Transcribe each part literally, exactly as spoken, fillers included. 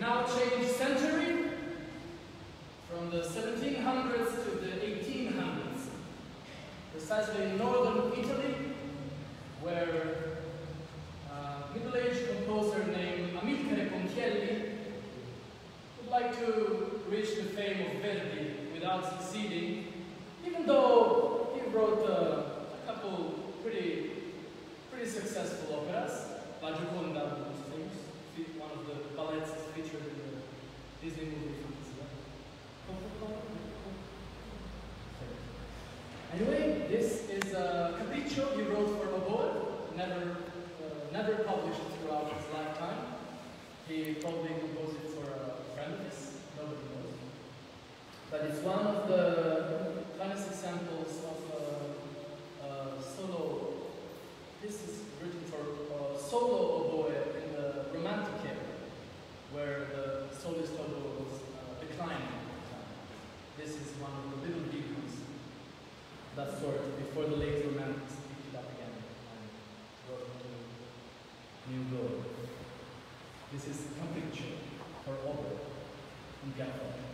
now changed century from the seventeen hundreds to the eighteen hundreds, precisely in northern Italy, where a middle-aged composer named Amilcare Ponchielli would like to reach the fame of Verdi without succeeding, even though he wrote uh, a couple pretty pretty successful operas. La Gioconda was famous, one of the ballets featured in the Disney movie. Anyway, this is a capriccio he wrote for oboe, never, uh, never published throughout his lifetime. He probably composed it for a friend of his, nobody knows. But it's one of the finest examples of uh, uh, solo. This is written for uh, solo oboe in the Romantic era, where the solist oboe was uh, declining at the time. This is one of the little beacons that sort of before the late Romantics picked it up again and brought it to new glory. This is Capriccio for oboe in pianoforte.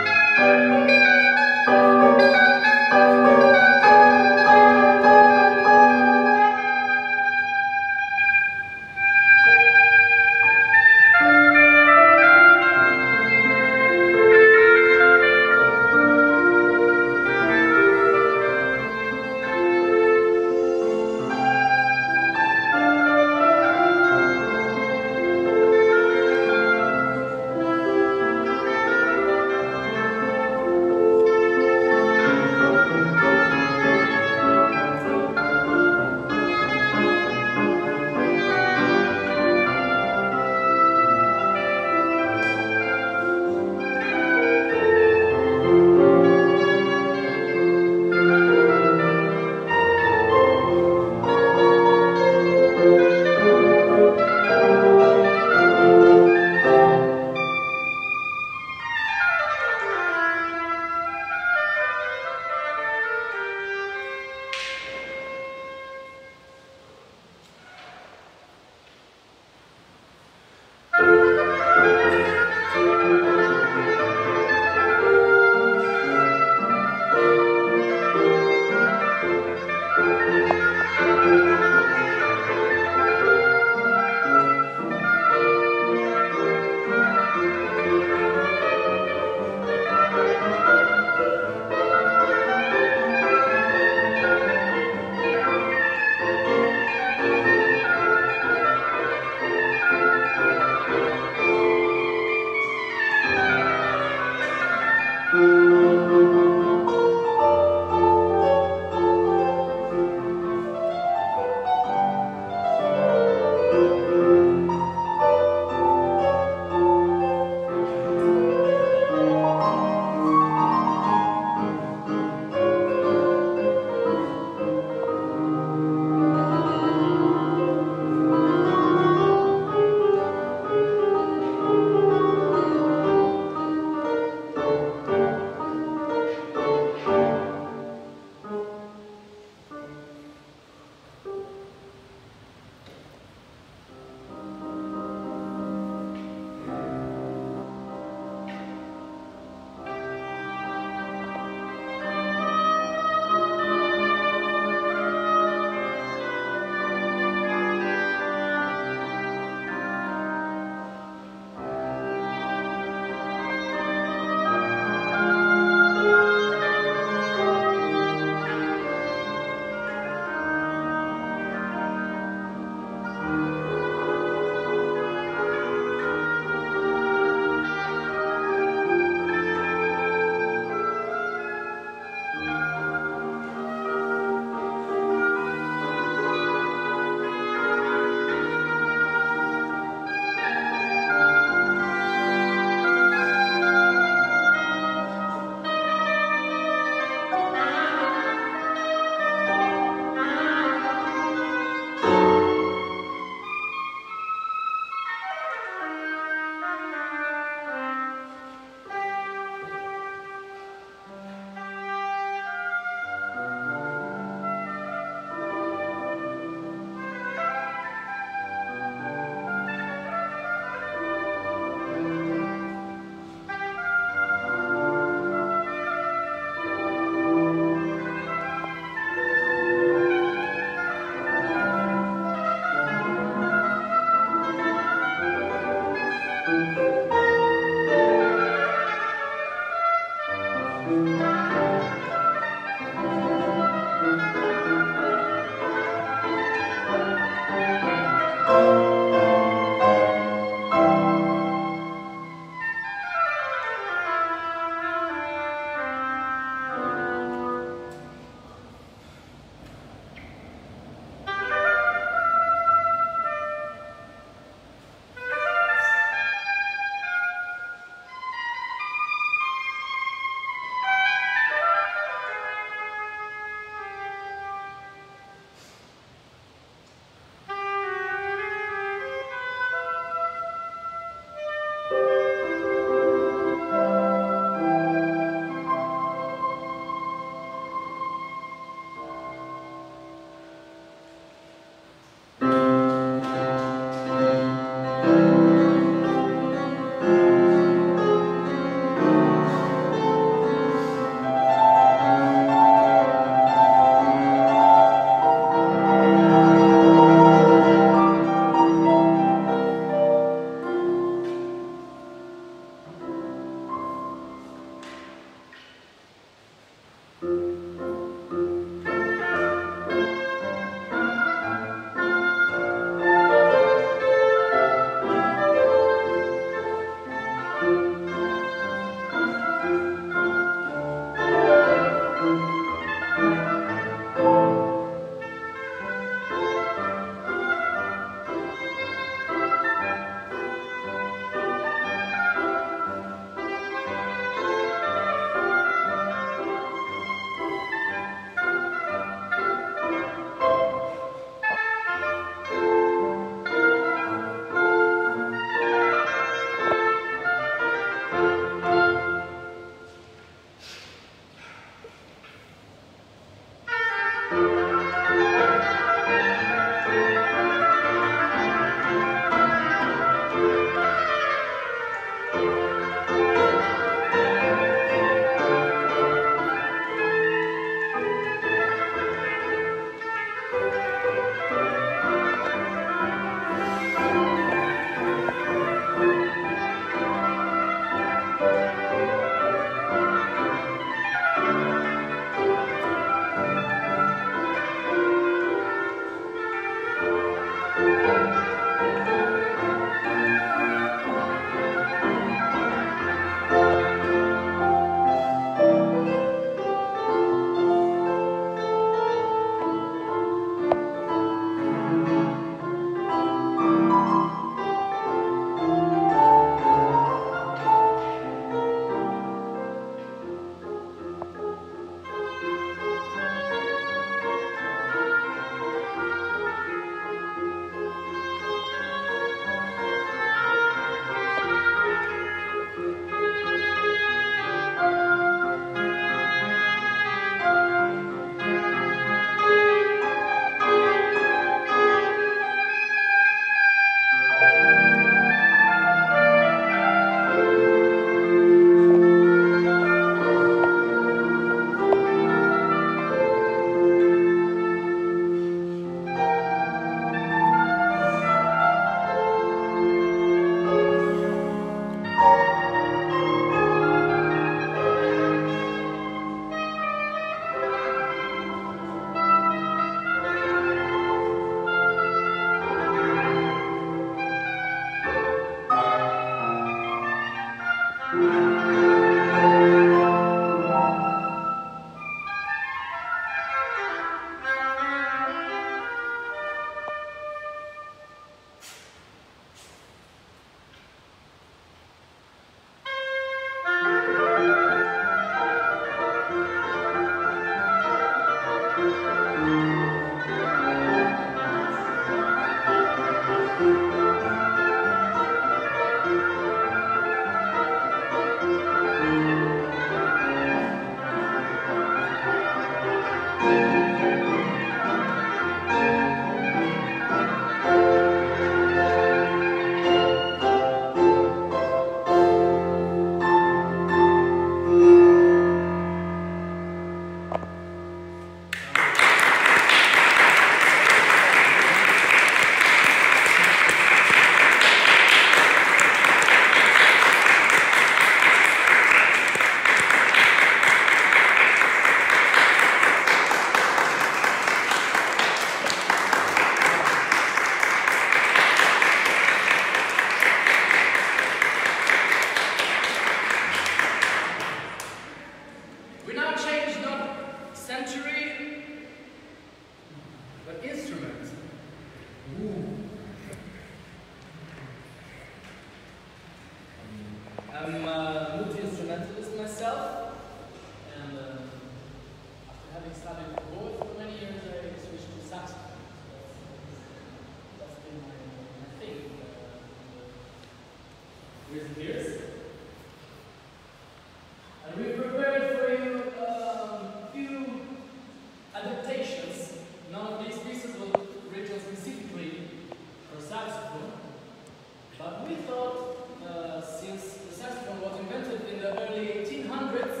But we thought, uh, since the saxophone was invented in the early eighteen hundreds,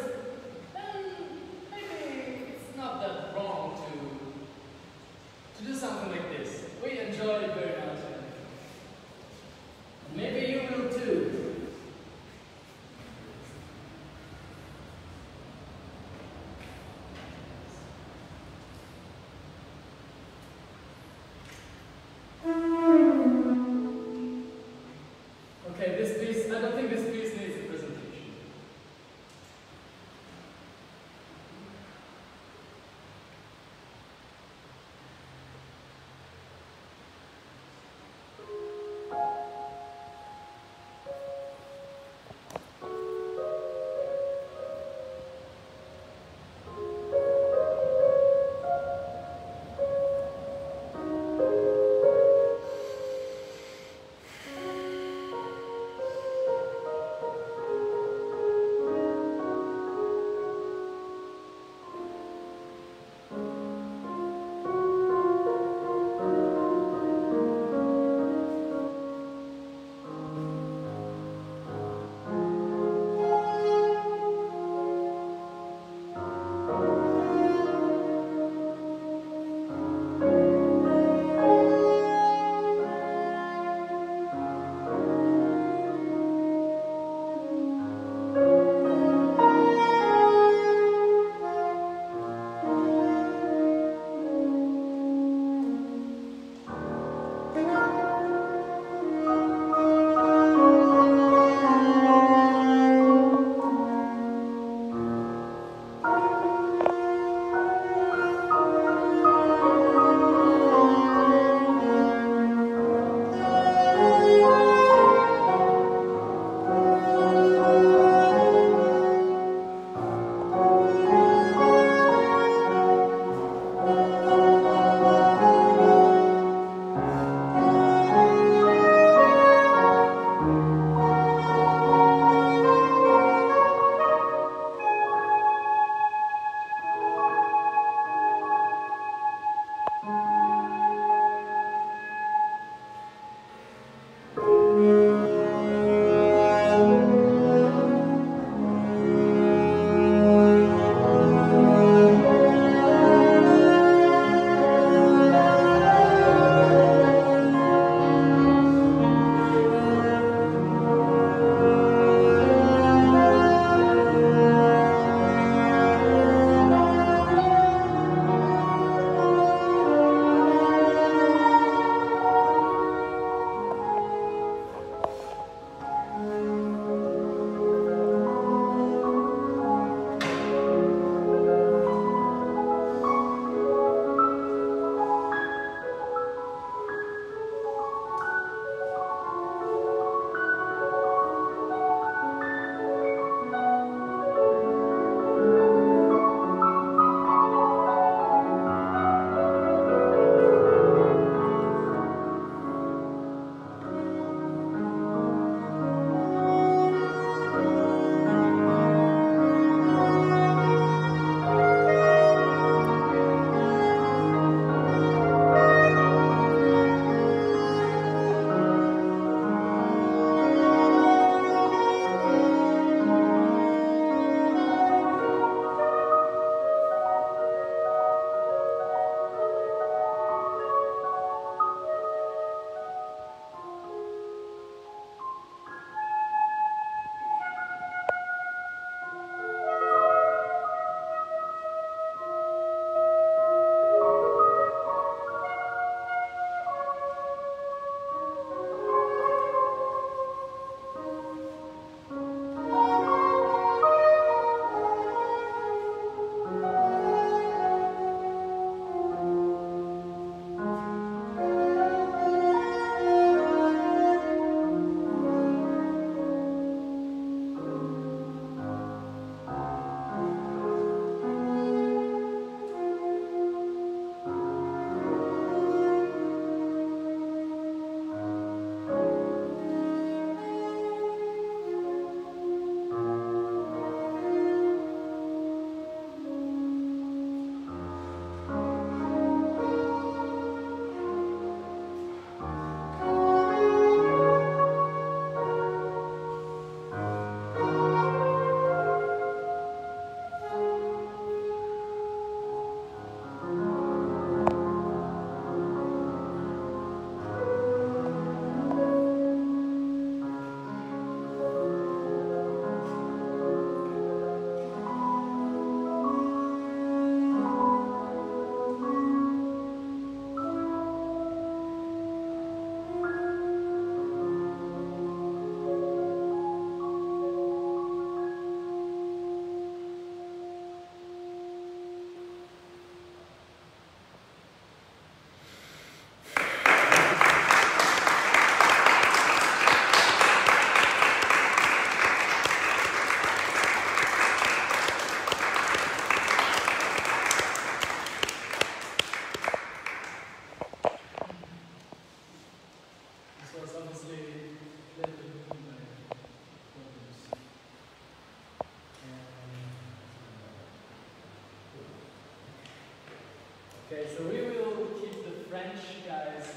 Okay, so we will keep the French guys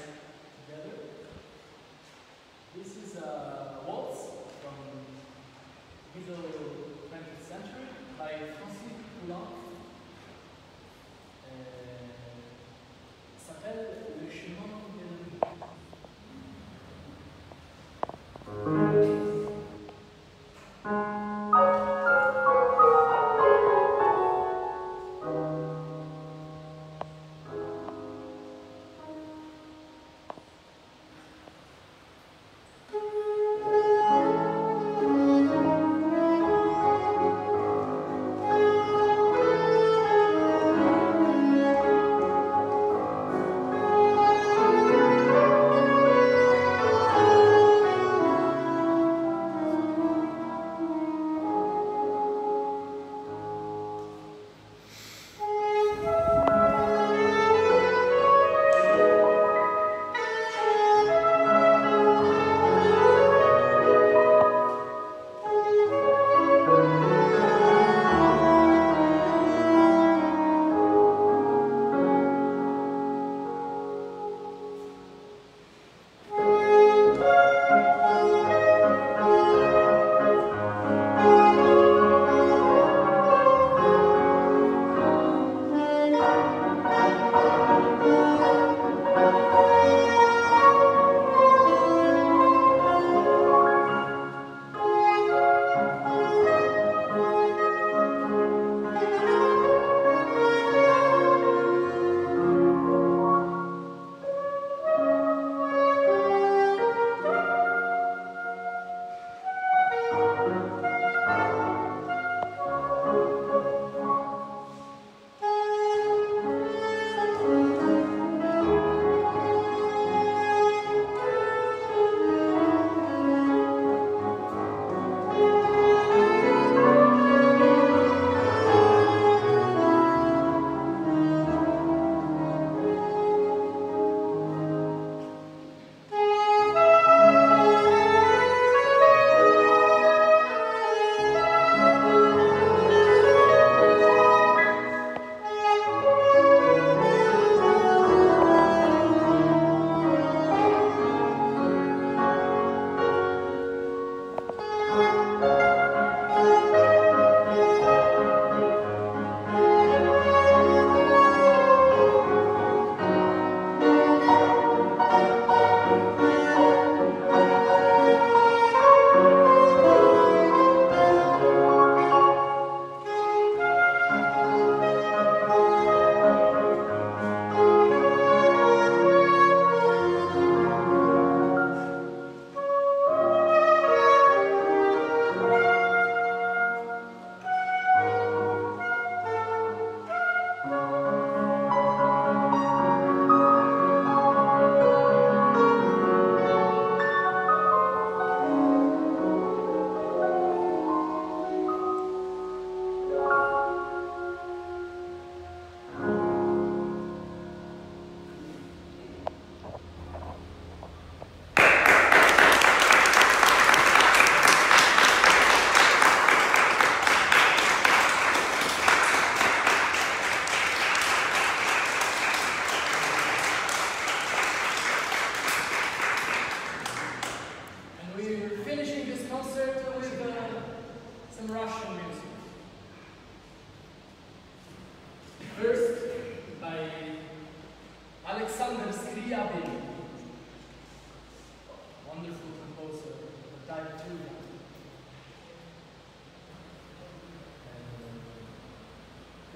together. This is a waltz from middle twentieth century by Francis Poulenc. It s'appelle Le Chemin de la Nuit.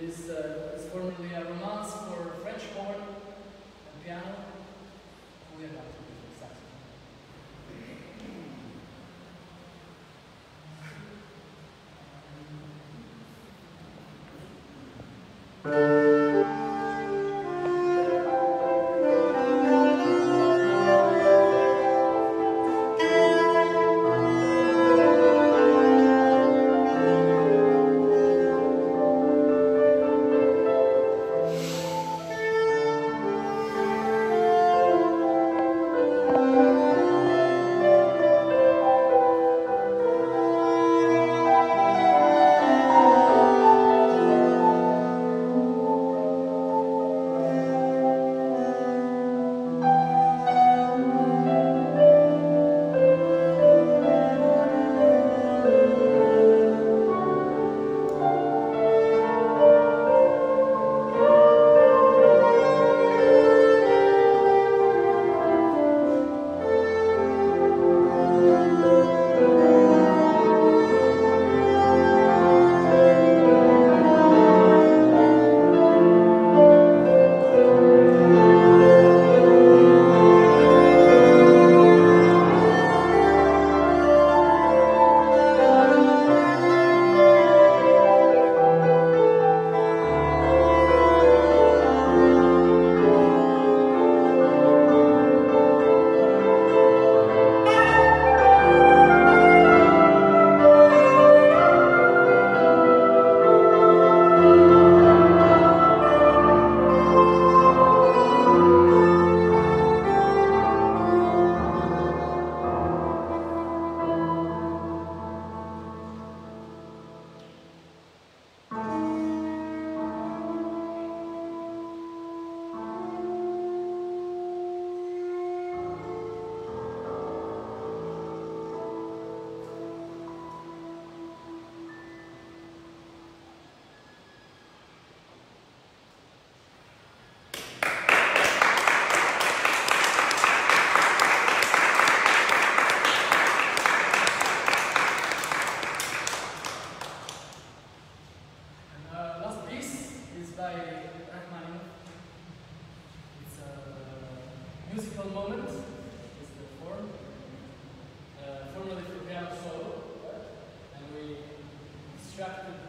This uh, is formerly a romance for French horn and piano. We have to do exactly. until moment is the form, uh, formerly for piano solo, and we extracted